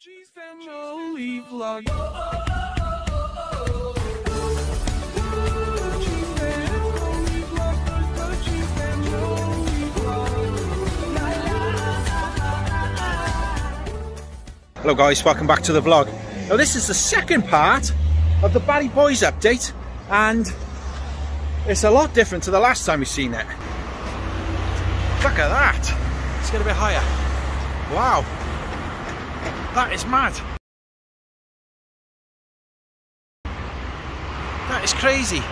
Geez, Family Vlog. Hello guys, welcome back to the vlog. Now this is the second part of the Barry Boys update, and it's a lot different to the last time we've seen it. Look at that, let's get a bit higher. Wow, that is mad. That is crazy.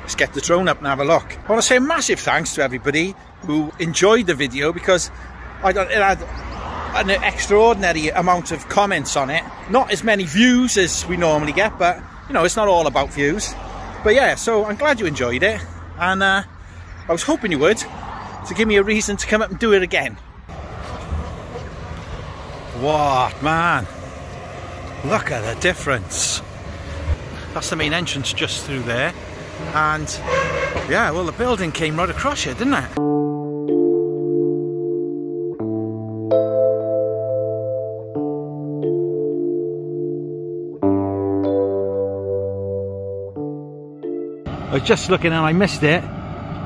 Let's get the drone up and have a look. I want to say a massive thanks to everybody who enjoyed the video, because it had an extraordinary amount of comments on it. Not as many views as we normally get, but you know, it's not all about views. But yeah, so I'm glad you enjoyed it, and I was hoping you would, to give me a reason to come up and do it again. What, man, look at the difference. That's the main entrance just through there, and yeah, well, the building came right across here, didn't it? I was just looking and I missed it,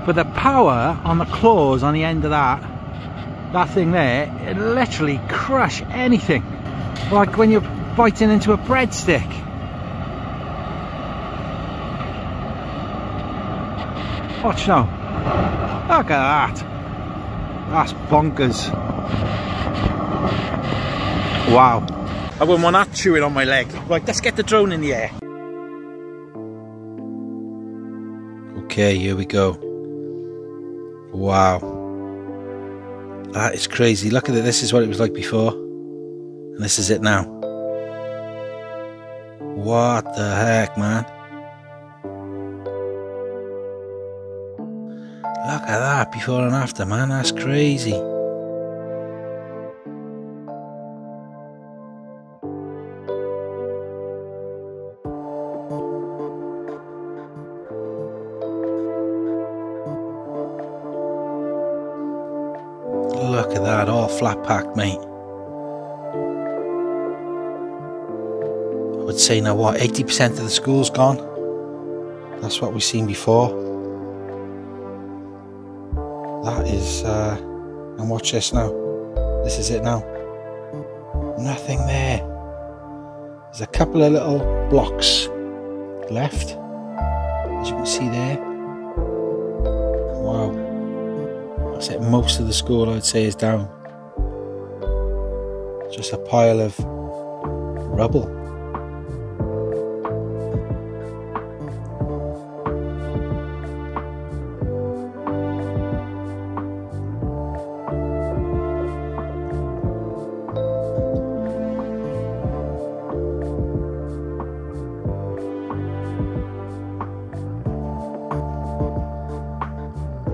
but the power on the claws on the end of that thing there, it literally crush anything, like when you're biting into a breadstick. Watch now, look at that, that's bonkers. Wow, I wouldn't want that chewing on my leg. Right, let's get the drone in the air. Okay, here we go. Wow, that is crazy. Look at it. This is what it was like before, and this is it now. What the heck, man. Look at that before and after, man. That's crazy. Look at that, all flat packed, mate. I would say now what, 80% of the school's gone. That's what we've seen before. That is, and watch this now. This is it now. Nothing there. There's a couple of little blocks left, as you can see there. Wow. That's it, most of the school I would say is down. Just a pile of rubble.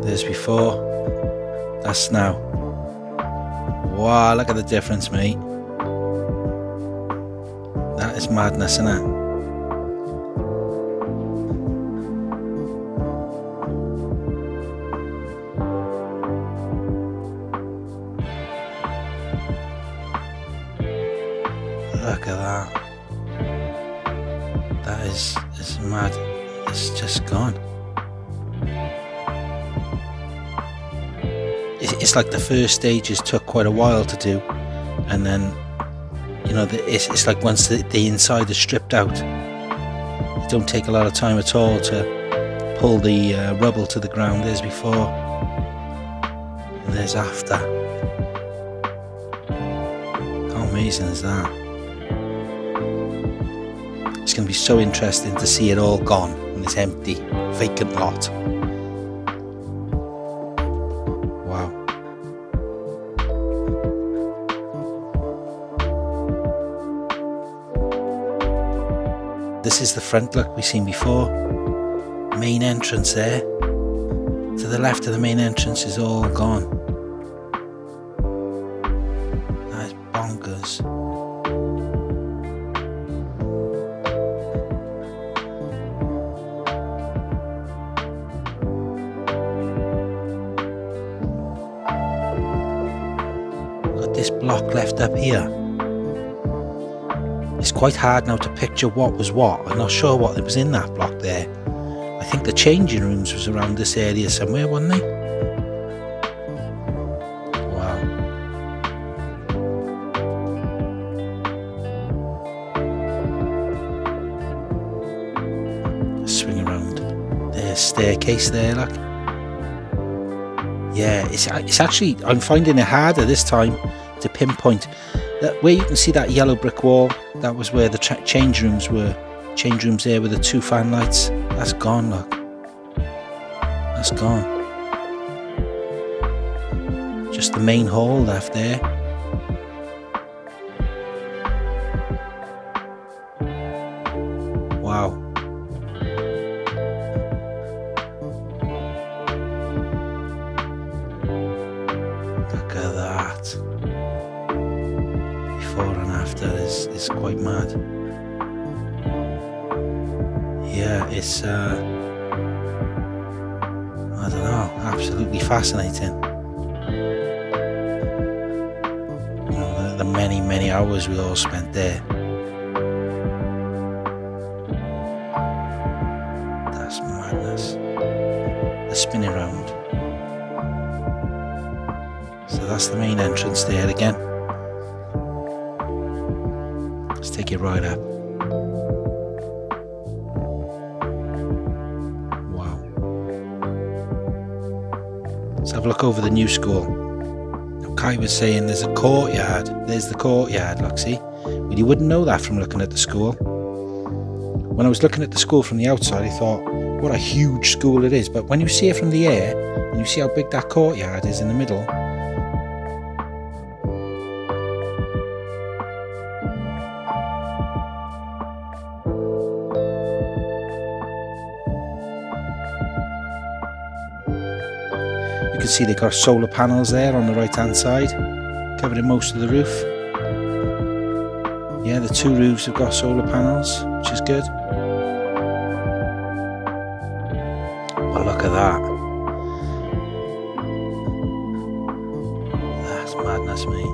There's before, that's now. Wow, look at the difference, mate. That is madness, isn't it? Look at that. That is mad. It's just gone. It's like the first stages took quite a while to do, and then, you know, it's like once the inside is stripped out, it don't take a lot of time at all to pull the rubble to the ground. There's before, and there's after. How amazing is that? It's going to be so interesting to see it all gone in this empty, vacant lot. This is the front look we've seen before. Main entrance there. To the left of the main entrance is all gone. That is bonkers. Got this block left up here. It's quite hard now to picture what was what. I'm not sure what was in that block there. I think the changing rooms was around this area somewhere, wasn't they? Wow. Let's swing around. There's a staircase there, like. Yeah, it's actually, I'm finding it harder this time to pinpoint. That where you can see that yellow brick wall, that was where the change rooms were. Change rooms there with the two fan lights. That's gone, look. That's gone. Just the main hall left there. Wow. Look at that. Before and after is quite mad. Yeah, it's I don't know, absolutely fascinating. You know, the many hours we all spent there. That's madness. The spinning round. So that's the main entrance there again. Let's take it right up. Wow. Let's have a look over the new school. Now Kai was saying there's a courtyard. There's the courtyard, look, see? Well, you wouldn't know that from looking at the school. When I was looking at the school from the outside, I thought, what a huge school it is. But when you see it from the air, and you see how big that courtyard is in the middle, you can see they've got solar panels there on the right hand side, covering most of the roof. Yeah, the two roofs have got solar panels, which is good. But look at that. That's madness, mate.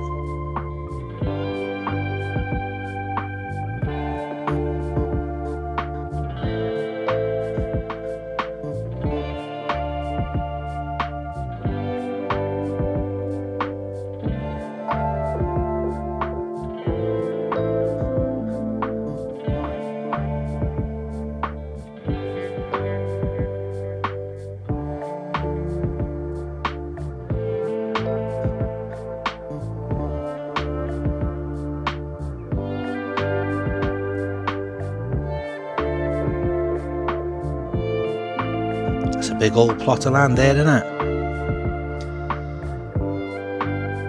It's a big old plot of land there, isn't it?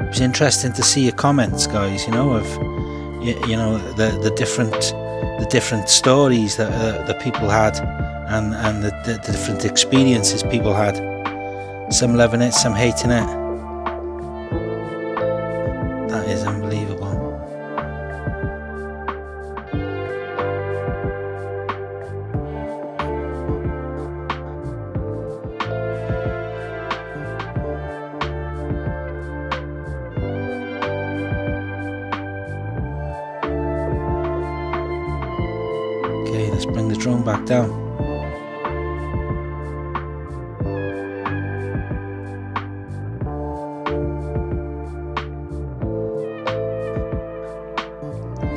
It was interesting to see your comments, guys. You know, of you know the different stories that the people had, and the different experiences people had. Some loving it, some hating it. That is unbelievable. Okay, let's bring the drone back down.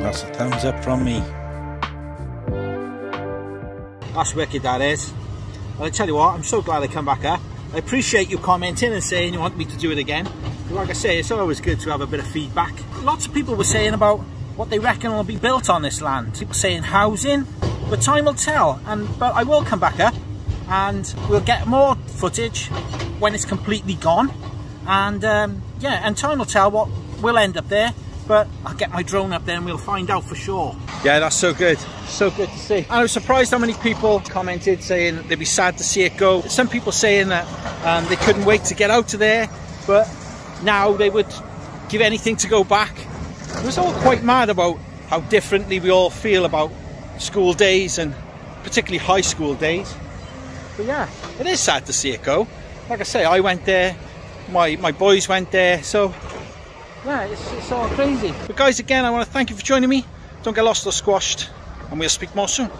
That's a thumbs up from me. That's wicked, that is. And I tell you what, I'm so glad I come back up. I appreciate you commenting and saying you want me to do it again. Like I say, it's always good to have a bit of feedback. Lots of people were saying about what they reckon will be built on this land. People saying housing, but time will tell. But I will come back up and we'll get more footage when it's completely gone. And yeah, and time will tell what will end up there, but I'll get my drone up there and we'll find out for sure. Yeah, that's so good. So good to see. And I was surprised how many people commented saying that they'd be sad to see it go. Some people saying that they couldn't wait to get out of there, but now they would give anything to go back. It was all quite mad about how differently we all feel about school days, and particularly high school days. But yeah, it is sad to see it go. Like I say, I went there, my boys went there, so yeah, it's all crazy. But guys, again, I want to thank you for joining me. Don't get lost or squashed, and we'll speak more soon.